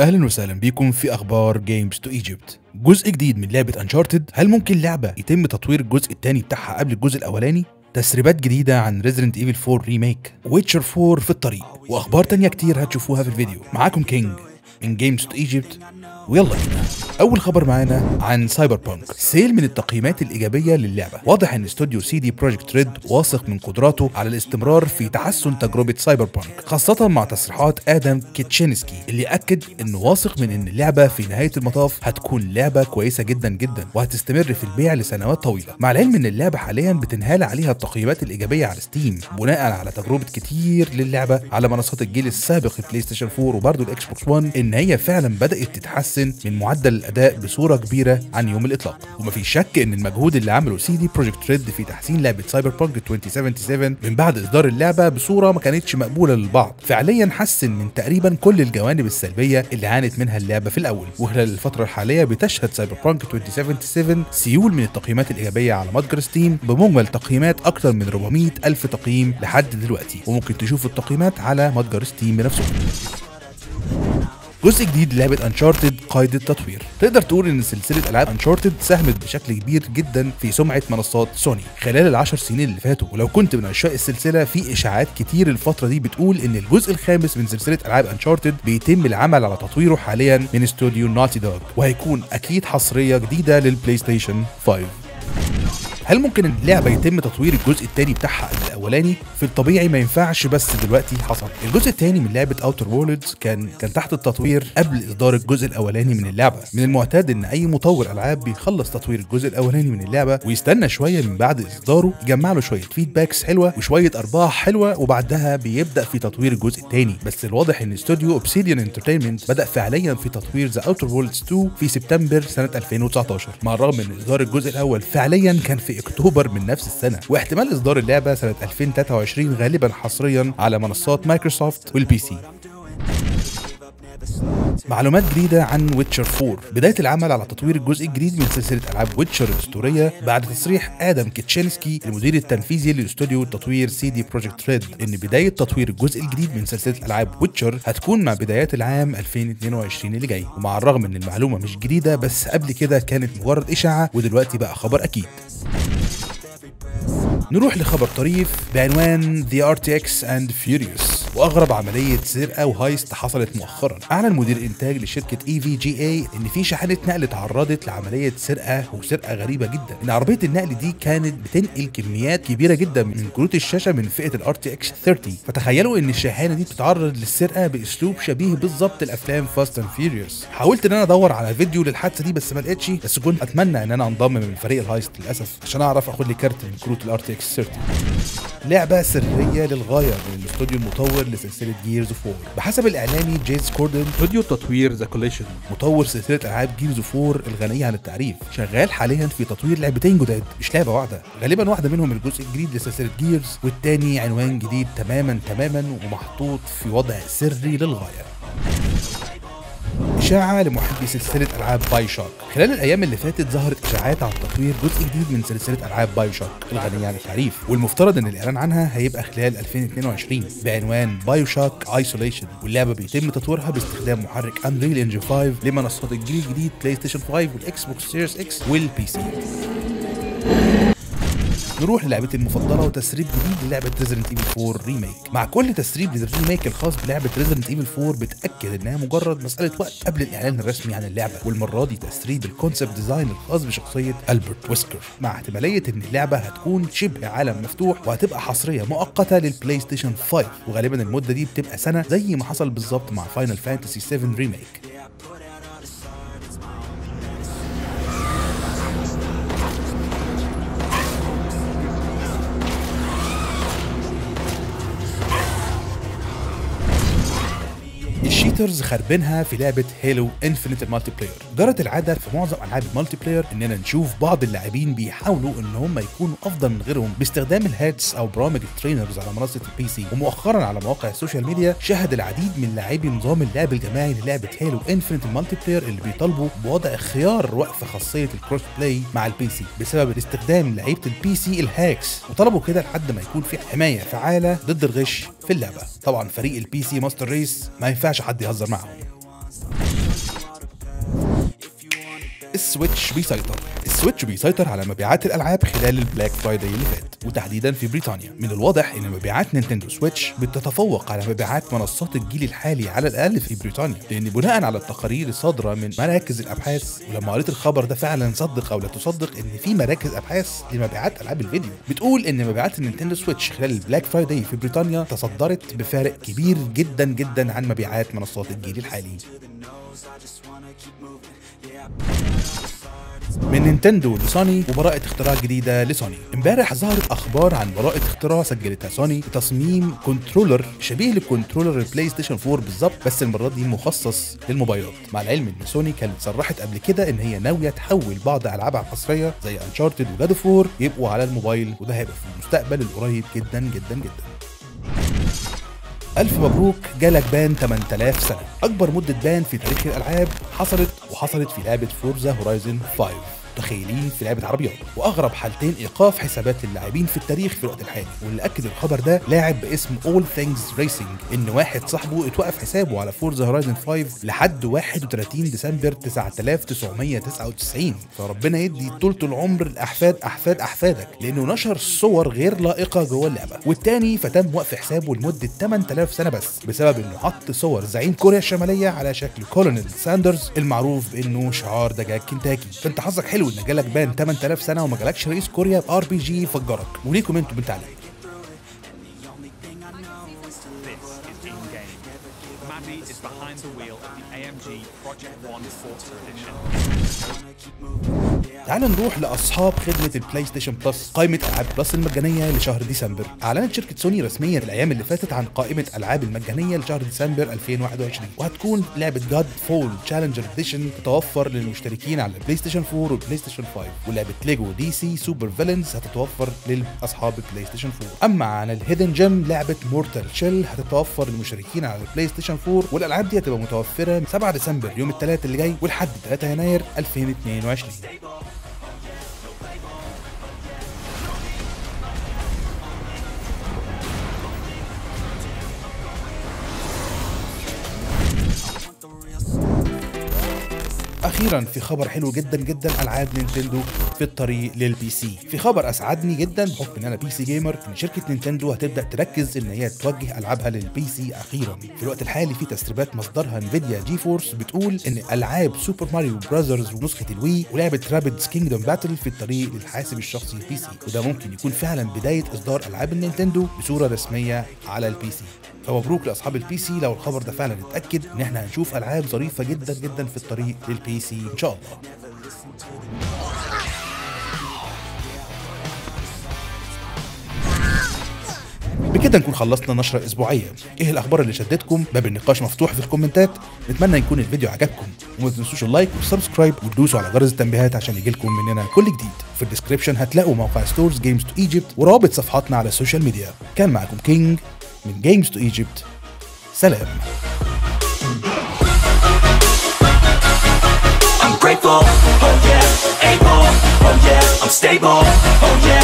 اهلا وسهلا بيكم في اخبار جيمز تو ايجيبت. جزء جديد من لعبه انشارتد، هل ممكن لعبه يتم تطوير الجزء الثاني بتاعها قبل الجزء الاولاني؟ تسريبات جديده عن ريزيدنت ايفل 4 ريميك، ويتشر 4 في الطريق، واخبار تانية كتير هتشوفوها في الفيديو. معاكم كينج من جيمز تو ايجيبت، ويلا بينا. اول خبر معانا عن سايبر بانك، سيل من التقييمات الايجابيه للعبه. واضح ان استوديو سي دي بروجكت ريد واثق من قدراته على الاستمرار في تحسن تجربه سايبر بانك، خاصه مع تصريحات ادم كيتشينسكي اللي اكد انه واثق من ان اللعبه في نهايه المطاف هتكون لعبه كويسه جدا جدا وهتستمر في البيع لسنوات طويله، مع العلم ان اللعبه حاليا بتنهال عليها التقييمات الايجابيه على ستيم بناء على تجربه كتير للعبه على منصات الجيل السابق البلاي ستيشن 4 وبرده الاكس بوكس 1، ان هي فعلا بدات تتحسن من معدل الاداء بصوره كبيره عن يوم الاطلاق. ومفيش شك ان المجهود اللي عمله سي دي بروجكت ريد في تحسين لعبه سايبر بانك 2077 من بعد اصدار اللعبه بصوره ما كانتش مقبوله للبعض فعليا حسن من تقريبا كل الجوانب السلبيه اللي عانت منها اللعبه في الاول. وخلال الفتره الحاليه بتشهد سايبر بانك 2077 سيول من التقييمات الايجابيه على متجر ستيم بمجمل تقييمات اكثر من 400 الف تقييم لحد دلوقتي، وممكن تشوفوا التقييمات على متجر ستيم بنفسه. جزء جديد لعبة انشارتد قيد التطوير. تقدر تقول ان سلسلة العاب انشارتد ساهمت بشكل كبير جدا في سمعة منصات سوني خلال ال10 سنين اللي فاتوا، ولو كنت من عشاق السلسلة في اشاعات كتير الفترة دي بتقول ان الجزء الخامس من سلسلة العاب انشارتد بيتم العمل على تطويره حاليا من استوديو نوتي دوغ، وهيكون اكيد حصرية جديدة للبلاي ستيشن 5. هل ممكن اللعبه يتم تطوير الجزء الثاني بتاعها قبل الاولاني؟ في الطبيعي ما ينفعش، بس دلوقتي حصل. الجزء الثاني من لعبه اوتر وورلدز كان تحت التطوير قبل اصدار الجزء الاولاني من اللعبه. من المعتاد ان اي مطور العاب بيخلص تطوير الجزء الاولاني من اللعبه ويستنى شويه من بعد اصداره يجمع له شويه فيدباكس حلوه وشويه ارباح حلوه وبعدها بيبدا في تطوير الجزء الثاني، بس الواضح ان استوديو اوبسيديان انترتينمنت بدا فعليا في تطوير ذا اوتر وورلدز 2 في سبتمبر سنه 2019، مع الرغم ان اصدار الجزء الاول فعليا كان في اكتوبر من نفس السنه، واحتمال اصدار اللعبه سنه 2023 غالبا حصريا على منصات مايكروسوفت والبي سي. معلومات جديدة عن ويتشر 4، بداية العمل على تطوير الجزء الجديد من سلسلة ألعاب ويتشر الأسطورية بعد تصريح آدم كيتشينسكي المدير التنفيذي لاستوديو التطوير سي دي بروجكت ريد إن بداية تطوير الجزء الجديد من سلسلة ألعاب ويتشر هتكون مع بدايات العام 2022 اللي جاي، ومع الرغم إن المعلومة مش جديدة بس قبل كده كانت مجرد إشاعة ودلوقتي بقى خبر أكيد. نروح لخبر طريف بعنوان The RTX and Furious واغرب عمليه سرقه وهايست حصلت مؤخرا. اعلن مدير انتاج لشركه EVGA ان في شاحنه نقل اتعرضت لعمليه سرقه وسرقه غريبه جدا. ان عربيه النقل دي كانت بتنقل كميات كبيره جدا من كروت الشاشه من فئه ال RTX 30، فتخيلوا ان الشاحنه دي بتتعرض للسرقه باسلوب شبيه بالظبط لافلام فاست اند فيوريوس. حاولت ان انا ادور على فيديو للحادثه دي بس ما لقيتش، بس كنت اتمنى ان انا انضم من فريق الهايست للاسف عشان اعرف اخد لي كارت من كروت ال RTX 30. لعبه سريه للغايه من الاستوديو المطور لسلسله جيرز 4. بحسب الاعلامي جيز كوردن استوديو تطوير ذا كوليشن مطور سلسله العاب جيرز 4 الغنيه عن التعريف شغال حاليا في تطوير لعبتين جداد، مش لعبه واحده، غالبا واحده منهم الجزء الجديد لسلسله جيرز والتاني عنوان جديد تماما ومحطوط في وضع سري للغايه. إشاعة لمحبي سلسلة ألعاب باي شوك. خلال الأيام اللي فاتت ظهرت إشاعات عن تطوير جزء جديد من سلسلة ألعاب باي شوك الغنية عن التعريف، والمفترض إن الإعلان عنها هيبقى خلال 2022 بعنوان BioShock Isolation، واللعبة بيتم تطويرها باستخدام محرك Unreal Engine 5 لمنصات الجيل الجديد بلاي ستيشن 5 والإكس بوكس سيريس إكس والبي سي. نروح للعبتي المفضله وتسريب جديد للعبه ريزيدنت ايفل 4 ريميك. مع كل تسريب للريميك الخاص بلعبه ريزيدنت ايفل 4 بتاكد انها مجرد مساله وقت قبل الاعلان الرسمي عن اللعبه، والمره دي تسريب الكونسبت ديزاين الخاص بشخصيه البرت ويسكر، مع احتماليه ان اللعبه هتكون شبه عالم مفتوح وهتبقى حصريه مؤقته للبلاي ستيشن 5، وغالبا المده دي بتبقى سنه زي ما حصل بالظبط مع فاينل فانتسي 7 ريميك. الشيترز خربينها في لعبه هيلو انفينيت المالتي بلاير. جرت العاده في معظم العاب المالتي بلاير اننا نشوف بعض اللاعبين بيحاولوا ان هم يكونوا افضل من غيرهم باستخدام الهاتس او برامج الترينرز على منصه البي سي، ومؤخرا على مواقع السوشيال ميديا شهد العديد من لاعبي نظام اللعب الجماعي للعبه هيلو انفينيت المالتي بلاير اللي بيطالبوا بوضع خيار وقف خاصيه الكروس بلاي مع البي سي بسبب استخدام لعيبه البي سي الهاكس، وطلبوا كده لحد ما يكون في حمايه فعاله ضد الغش في اللعبه. طبعا فريق البي سي ماستر ريس ما ينفعش حد يهزر معهم. السويتش بيسيطر. السويتش بيسيطر على مبيعات الالعاب خلال البلاك فرايداي اللي فات، وتحديدا في بريطانيا. من الواضح ان مبيعات نينتندو سويتش بتتفوق على مبيعات منصات الجيل الحالي على الاقل في بريطانيا، لان بناء على التقارير الصادره من مراكز الابحاث، ولما قريت الخبر ده فعلا صدق او لا تصدق ان في مراكز ابحاث لمبيعات العاب الفيديو بتقول ان مبيعات نينتندو سويتش خلال البلاك فرايداي في بريطانيا تصدرت بفارق كبير جدا جدا عن مبيعات منصات الجيل الحالي. من نينتندو لسوني وبراءة اختراع جديدة لسوني. امبارح ظهرت اخبار عن براءة اختراع سجلتها سوني لتصميم كنترولر شبيه لكنترولر البلاي ستيشن 4 بالظبط، بس المرة دي مخصص للموبايلات، مع العلم ان سوني كانت صرحت قبل كده ان هي ناوية تحول بعض العابها الحصرية زي انشارتد وGodfall يبقوا على الموبايل، وده هيبقى في المستقبل القريب جدا جدا جدا. ألف مبروك، جالك بان 8000 سنة، أكبر مدة بان في تاريخ الألعاب حصلت في لعبة فورزا هورايزن 5، متخيلين؟ في لعبة عربيات، وأغرب حالتين إيقاف حسابات اللاعبين في التاريخ في الوقت الحالي، واللي أكد الخبر ده لاعب باسم All Things Racing، إن واحد صاحبه اتوقف حسابه على فورزا هورايزن 5 لحد 31 ديسمبر 9999، فربنا يدي طولة العمر لأحفاد أحفاد أحفادك، لأنه نشر صور غير لائقة جوه اللعبة، والتاني فتم وقف حسابه لمدة 8000 سنة بس، بسبب إنه حط صور زعيم كوريا الشمالية على شكل كولونيل ساندرز المعروف بإنه شعار دجاج كنتاكي، فأنت حظك حلو إن جالك بان 8000 سنة وما جالكش رئيس كوريا بآر بي جي فجرك. وليكم انتوا بالتعليق. تعالوا نروح لاصحاب خدمه البلاي ستيشن بلس. قائمه العاب بلس المجانيه لشهر ديسمبر، اعلنت شركه سوني رسميا الايام اللي فاتت عن قائمه العاب المجانيه لشهر ديسمبر 2021، وهتكون لعبه Godfall Challenger Edition تتوفر للمشتركين على البلاي ستيشن 4 والبلاي ستيشن 5، ولعبه ليجو DC Super-Villains هتتوفر لاصحاب البلاي ستيشن 4. اما عن الهيدن جيم، لعبه Mortal Shell هتتوفر للمشتركين على البلاي ستيشن 4، والالعاب دي هتبقى متوفره من 7 ديسمبر يوم الثلاث اللي جاي ولحد 3 يناير 2022. أخيرا في خبر حلو جدا جدا، ألعاب نينتندو في الطريق للبي سي. في خبر أسعدني جدا بحكم إن أنا بي سي جيمر، إن شركة نينتندو هتبدأ تركز إن هي توجه ألعابها للبي سي أخيرا. في الوقت الحالي في تسريبات مصدرها انفيديا جيفورس بتقول إن ألعاب سوبر ماريو براذرز ونسخة الوي ولعبة رابيدز كينجدوم باتل في الطريق للحاسب الشخصي البي سي، وده ممكن يكون فعلا بداية إصدار ألعاب النينتندو بصورة رسمية على البي سي. فمبروك لاصحاب البي سي لو الخبر ده فعلا اتاكد، ان احنا هنشوف العاب ظريفه جدا جدا في الطريق للبي سي ان شاء الله. بكده نكون خلصنا نشره اسبوعيه. ايه الاخبار اللي شدتكم؟ باب النقاش مفتوح في الكومنتات. نتمنى يكون الفيديو عجبكم، وما تنسوش اللايك والسبسكرايب وتدوسوا على جرس التنبيهات عشان يجيلكم مننا كل جديد. في الديسكريبشن هتلاقوا موقع ستورز Games2Egypt ورابط صفحاتنا على السوشيال ميديا. كان معاكم كينج من Games2Egypt. سلام. I'm grateful, oh yeah, able, oh yeah, I'm stable, oh yeah.